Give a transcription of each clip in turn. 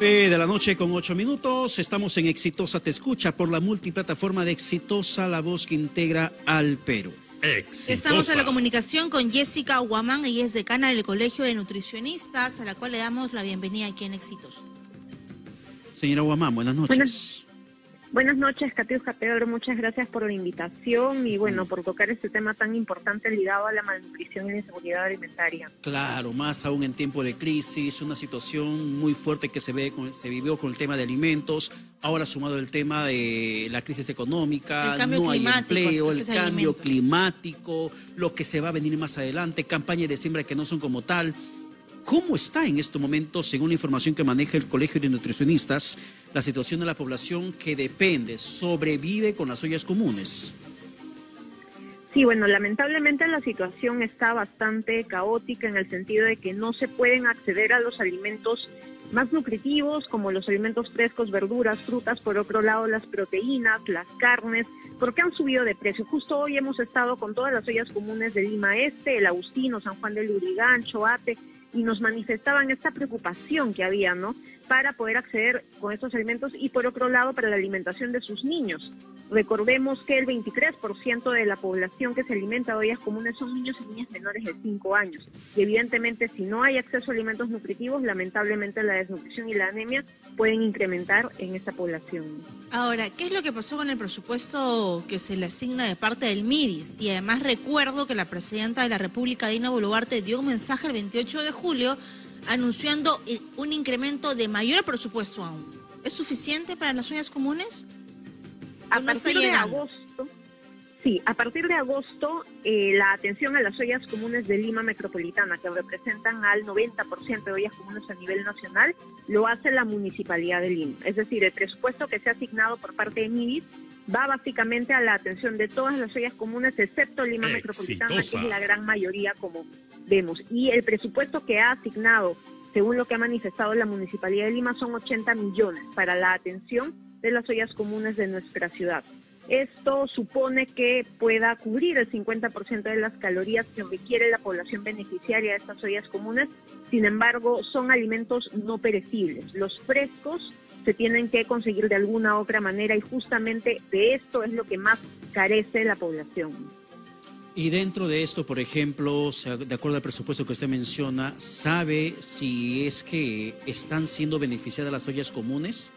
9 de la noche con 8 minutos. Estamos en Exitosa Te Escucha por la multiplataforma de Exitosa, la voz que integra al Perú. Exitosa. Estamos en la comunicación con Jessica Huamán, ella es decana del Colegio de Nutricionistas, a la cual le damos la bienvenida aquí en Exitosa. Señora Huamán, buenas noches. Buenas noches, Katiuska Pedro, muchas gracias por la invitación y bueno, por tocar este tema tan importante ligado a la malnutrición y la inseguridad alimentaria. Claro, más aún en tiempo de crisis, una situación muy fuerte que se vivió con el tema de alimentos, ahora sumado el tema de la crisis económica, no hay empleo, el cambio climático, lo que se va a venir más adelante, campaña de siembra que no son como tal. ¿Cómo está en estos momentos, según la información que maneja el Colegio de Nutricionistas, la situación de la población que depende, sobrevive con las ollas comunes? Sí, bueno, lamentablemente la situación está bastante caótica en el sentido de que no se pueden acceder a los alimentos más nutritivos, como los alimentos frescos, verduras, frutas, por otro lado las proteínas, las carnes, porque han subido de precio. Justo hoy hemos estado con todas las ollas comunes de Lima Este, El Agustino, San Juan del Lurigán, Choate, y nos manifestaban esta preocupación que había, ¿no?, para poder acceder con estos alimentos y por otro lado para la alimentación de sus niños. Recordemos que el 23% de la población que se alimenta de ollas comunes son niños y niñas menores de 5 años. Y evidentemente si no hay acceso a alimentos nutritivos, lamentablemente la desnutrición y la anemia pueden incrementar en esta población. Ahora, ¿qué es lo que pasó con el presupuesto que se le asigna de parte del MIDIS? Y además recuerdo que la presidenta de la República, Dina Boluarte, dio un mensaje el 28 de julio anunciando un incremento de mayor presupuesto aún. ¿Es suficiente para las ollas comunes? A partir de agosto, la atención a las ollas comunes de Lima Metropolitana, que representan al 90% de ollas comunes a nivel nacional, lo hace la Municipalidad de Lima. Es decir, el presupuesto que se ha asignado por parte de MIDIS va básicamente a la atención de todas las ollas comunes, excepto Lima Metropolitana, que es la gran mayoría, como vemos. Y el presupuesto que ha asignado, según lo que ha manifestado la Municipalidad de Lima, son 80 millones para la atención de las ollas comunes de nuestra ciudad. Esto supone que pueda cubrir el 50% de las calorías que requiere la población beneficiaria de estas ollas comunes. Sin embargo, son alimentos no perecibles. Los frescos se tienen que conseguir de alguna u otra manera y justamente de esto es lo que más carece la población. Y dentro de esto, por ejemplo, de acuerdo al presupuesto que usted menciona, ¿sabe si es que están siendo beneficiadas las ollas comunes?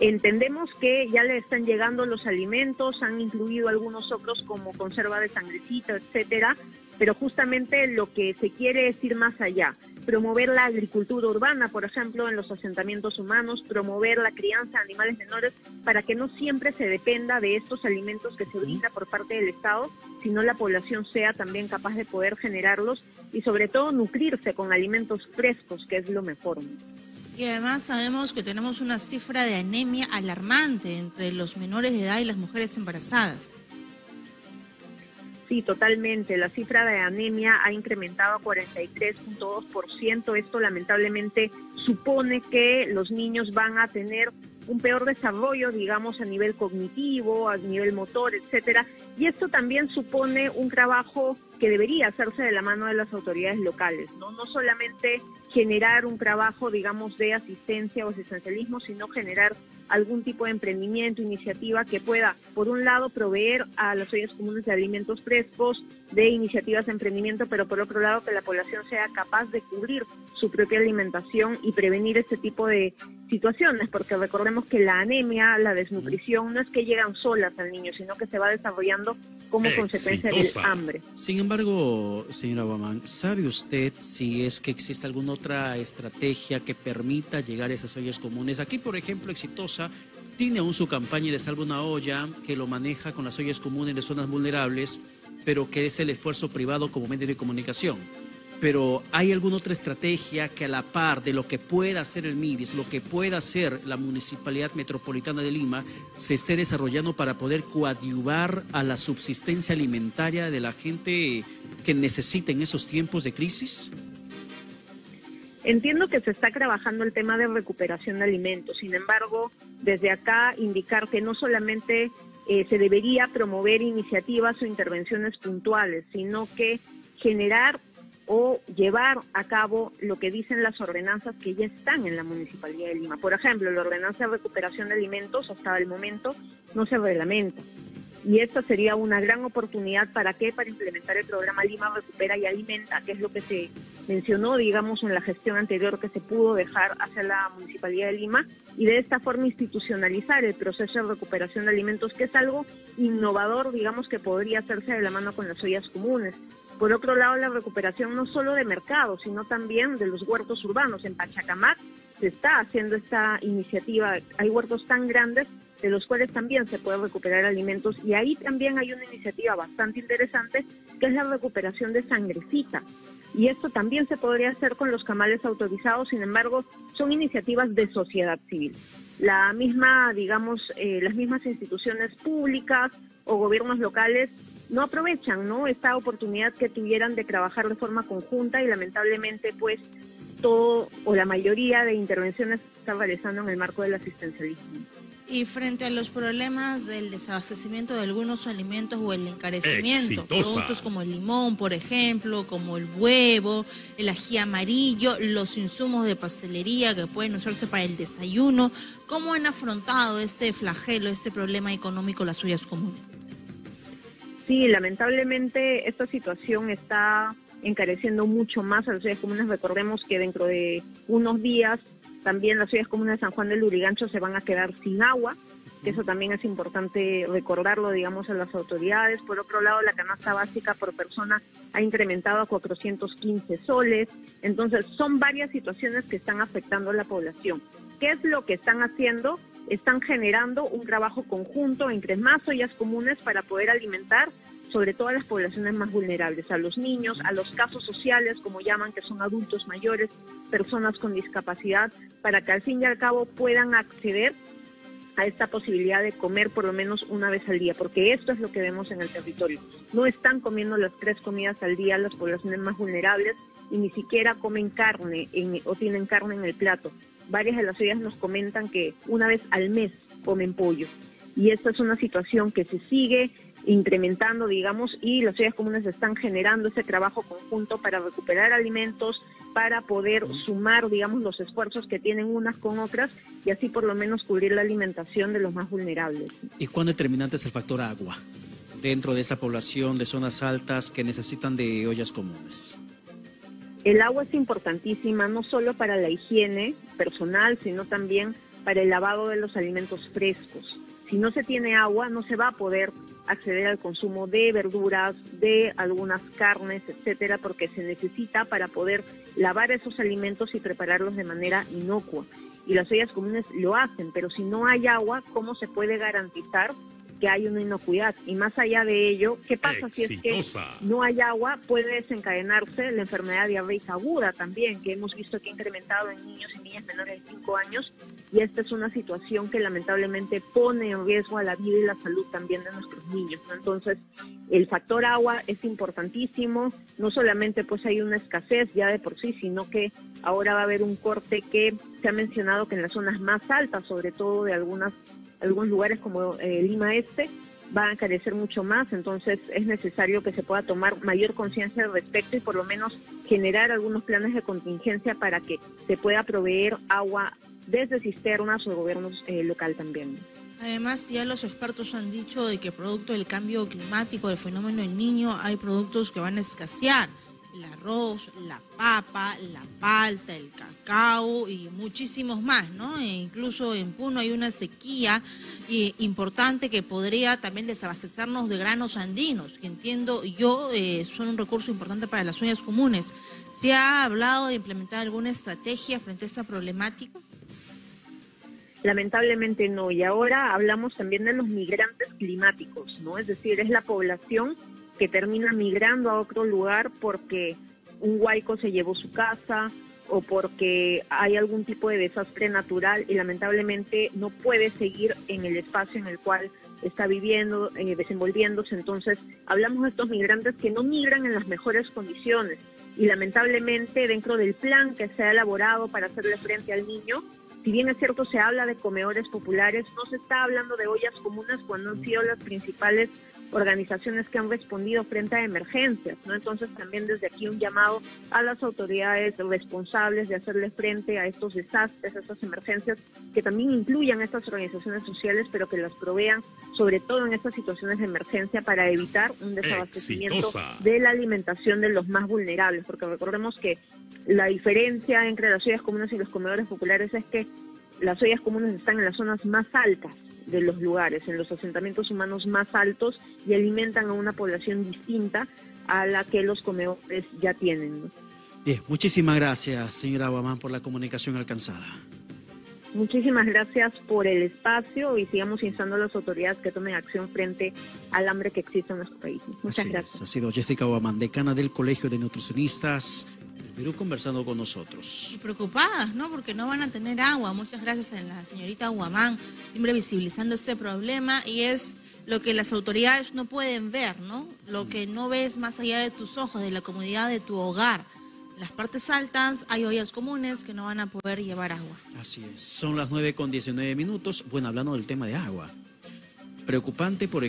Entendemos que ya le están llegando los alimentos, han incluido algunos otros como conserva de sangrecita, etcétera, pero justamente lo que se quiere es ir más allá, promover la agricultura urbana, por ejemplo, en los asentamientos humanos, promover la crianza de animales menores para que no siempre se dependa de estos alimentos que se brinda por parte del Estado, sino la población sea también capaz de poder generarlos y sobre todo nutrirse con alimentos frescos, que es lo mejor. Y además sabemos que tenemos una cifra de anemia alarmante entre los menores de edad y las mujeres embarazadas. Sí, totalmente. La cifra de anemia ha incrementado a 43.2%. Esto lamentablemente supone que los niños van a tener un peor desarrollo, digamos, a nivel cognitivo, a nivel motor, etcétera. Y esto también supone un trabajo que debería hacerse de la mano de las autoridades locales, ¿no? No solamente generar un trabajo, digamos, de asistencia o asistencialismo, sino generar algún tipo de emprendimiento, iniciativa que pueda, por un lado, proveer a las ollas comunes de alimentos frescos, de iniciativas de emprendimiento, pero por otro lado, que la población sea capaz de cubrir su propia alimentación y prevenir este tipo de situaciones, porque recordemos que la anemia, la desnutrición, no es que llegan solas al niño, sino que se va desarrollando como consecuencia del hambre. Sin embargo, señora Huamán, ¿sabe usted si es que existe alguna otra estrategia que permita llegar a esas ollas comunes? Aquí, por ejemplo, Exitosa tiene aún su campaña de Salva una Olla, que lo maneja con las ollas comunes de zonas vulnerables, pero que es el esfuerzo privado como medio de comunicación. Pero ¿hay alguna otra estrategia que a la par de lo que pueda hacer el MIDIS, lo que pueda hacer la Municipalidad Metropolitana de Lima, se esté desarrollando para poder coadyuvar a la subsistencia alimentaria de la gente que necesita en esos tiempos de crisis? Entiendo que se está trabajando el tema de recuperación de alimentos. Sin embargo, desde acá indicar que no solamente se debería promover iniciativas o intervenciones puntuales, sino que generar o llevar a cabo lo que dicen las ordenanzas que ya están en la Municipalidad de Lima. Por ejemplo, la ordenanza de recuperación de alimentos hasta el momento no se reglamenta. Y esta sería una gran oportunidad, ¿para qué? Para implementar el programa Lima Recupera y Alimenta, que es lo que se mencionó, digamos, en la gestión anterior que se pudo dejar hacia la Municipalidad de Lima, y de esta forma institucionalizar el proceso de recuperación de alimentos, que es algo innovador, digamos, que podría hacerse de la mano con las ollas comunes. Por otro lado, la recuperación no solo de mercados, sino también de los huertos urbanos. En Pachacamac se está haciendo esta iniciativa, hay huertos tan grandes de los cuales también se pueden recuperar alimentos, y ahí también hay una iniciativa bastante interesante que es la recuperación de sangrecita, y esto también se podría hacer con los camales autorizados. Sin embargo, son iniciativas de sociedad civil. La misma, digamos, las mismas instituciones públicas o gobiernos locales no aprovechan, ¿no?, esta oportunidad que tuvieran de trabajar de forma conjunta, y lamentablemente pues todo o la mayoría de intervenciones se están realizando en el marco del asistencialismo. Y frente a los problemas del desabastecimiento de algunos alimentos o el encarecimiento, Exitosa, productos como el limón, por ejemplo, como el huevo, el ají amarillo, los insumos de pastelería que pueden usarse para el desayuno, ¿cómo han afrontado este flagelo, este problema económico las ollas comunes? Sí, lamentablemente esta situación está encareciendo mucho más a las ollas comunes. Recordemos que dentro de unos días también las ollas comunes de San Juan del Lurigancho se van a quedar sin agua, que eso también es importante recordarlo, digamos, a las autoridades. Por otro lado, la canasta básica por persona ha incrementado a 415 soles. Entonces, son varias situaciones que están afectando a la población. ¿Qué es lo que están haciendo? Están generando un trabajo conjunto entre más ollas comunes para poder alimentar sobre todo a las poblaciones más vulnerables, a los niños, a los casos sociales, como llaman, que son adultos mayores, personas con discapacidad, para que al fin y al cabo puedan acceder a esta posibilidad de comer por lo menos una vez al día, porque esto es lo que vemos en el territorio. No están comiendo las 3 comidas al día las poblaciones más vulnerables, y ni siquiera comen carne o tienen carne en el plato. Varias de las ollas nos comentan que una vez al mes comen pollo, y esta es una situación que se sigue incrementando, digamos, y las ollas comunes están generando ese trabajo conjunto para recuperar alimentos, para poder sumar, digamos, los esfuerzos que tienen unas con otras, y así por lo menos cubrir la alimentación de los más vulnerables. ¿Y cuán determinante es el factor agua dentro de esta población de zonas altas que necesitan de ollas comunes? El agua es importantísima, no solo para la higiene personal, sino también para el lavado de los alimentos frescos. Si no se tiene agua, no se va a poder acceder al consumo de verduras, de algunas carnes, etcétera, porque se necesita para poder lavar esos alimentos y prepararlos de manera inocua. Y las ollas comunes lo hacen, pero si no hay agua, ¿cómo se puede garantizar que hay una inocuidad? Y más allá de ello, ¿qué pasa Exitosa. Si es que no hay agua? Puede desencadenarse la enfermedad diarreica aguda también, que hemos visto que ha incrementado en niños y niñas menores de 5 años, y esta es una situación que lamentablemente pone en riesgo a la vida y la salud también de nuestros niños, ¿no? Entonces, el factor agua es importantísimo. No solamente pues hay una escasez ya de por sí, sino que ahora va a haber un corte que se ha mencionado que en las zonas más altas, sobre todo de algunos lugares como Lima Este, van a carecer mucho más. Entonces es necesario que se pueda tomar mayor conciencia al respecto y por lo menos generar algunos planes de contingencia para que se pueda proveer agua desde cisternas o gobiernos local también. Además, ya los expertos han dicho de que producto del cambio climático, del fenómeno del Niño, hay productos que van a escasear: el arroz, la papa, la palta, el cacao y muchísimos más, ¿no? E incluso en Puno hay una sequía importante que podría también desabastecernos de granos andinos, que entiendo yo son un recurso importante para las ollas comunes. ¿Se ha hablado de implementar alguna estrategia frente a esta problemática? Lamentablemente no, y ahora hablamos también de los migrantes climáticos, ¿no? Es decir, es la población que termina migrando a otro lugar porque un huayco se llevó su casa o porque hay algún tipo de desastre natural y lamentablemente no puede seguir en el espacio en el cual está viviendo, desenvolviéndose. Entonces, hablamos de estos migrantes que no migran en las mejores condiciones y lamentablemente dentro del plan que se ha elaborado para hacerle frente al Niño, si bien es cierto se habla de comedores populares, no se está hablando de ollas comunes cuando han sido las principales organizaciones que han respondido frente a emergencias, ¿no? Entonces también desde aquí un llamado a las autoridades responsables de hacerle frente a estos desastres, a estas emergencias, que también incluyan estas organizaciones sociales, pero que las provean sobre todo en estas situaciones de emergencia para evitar un desabastecimiento de la alimentación de los más vulnerables, porque recordemos que la diferencia entre las ollas comunes y los comedores populares es que las ollas comunes están en las zonas más altas de los lugares, en los asentamientos humanos más altos, y alimentan a una población distinta a la que los comedores ya tienen, ¿no? Bien, muchísimas gracias, señora Huamán, por la comunicación alcanzada. Muchísimas gracias por el espacio y sigamos instando a las autoridades que tomen acción frente al hambre que existe en nuestro país. Muchas gracias. Ha sido Jessica Huamán, decana del Colegio de Nutricionistas del Perú, conversando con nosotros. Y preocupadas, ¿no? Porque no van a tener agua. Muchas gracias a la señorita Huamán, siempre visibilizando este problema, y es lo que las autoridades no pueden ver, ¿no? Lo que no ves más allá de tus ojos, de la comodidad de tu hogar. Las partes altas, hay ollas comunes que no van a poder llevar agua. Así es. Son las 9:19. Bueno, hablando del tema de agua, preocupante, por ejemplo.